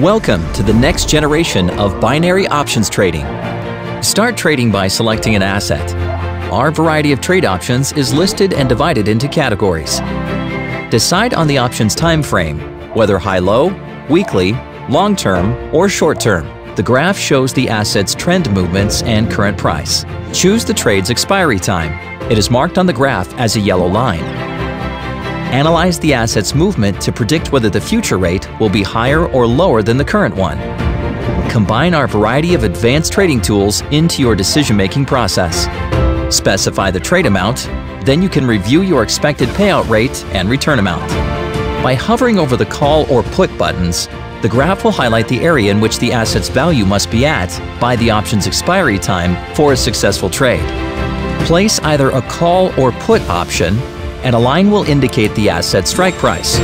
Welcome to the next generation of binary options trading. Start trading by selecting an asset. Our variety of trade options is listed and divided into categories. Decide on the option's time frame, whether high-low, weekly, long-term, or short-term. The graph shows the asset's trend movements and current price. Choose the trade's expiry time. It is marked on the graph as a yellow line. Analyze the asset's movement to predict whether the future rate will be higher or lower than the current one. Combine our variety of advanced trading tools into your decision-making process. Specify the trade amount, then you can review your expected payout rate and return amount. By hovering over the call or put buttons, the graph will highlight the area in which the asset's value must be at by the option's expiry time for a successful trade. Place either a call or put option, and a line will indicate the asset's strike price.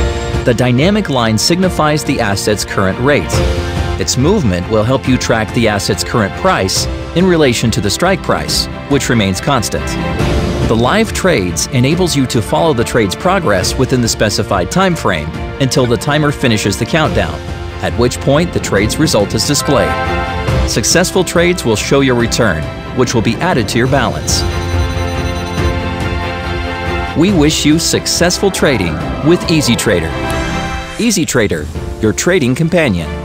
The dynamic line signifies the asset's current rate. Its movement will help you track the asset's current price in relation to the strike price, which remains constant. The live trades enables you to follow the trade's progress within the specified time frame until the timer finishes the countdown, at which point the trade's result is displayed. Successful trades will show your return, which will be added to your balance. We wish you successful trading with EasyTrader. EasyTrader, your trading companion.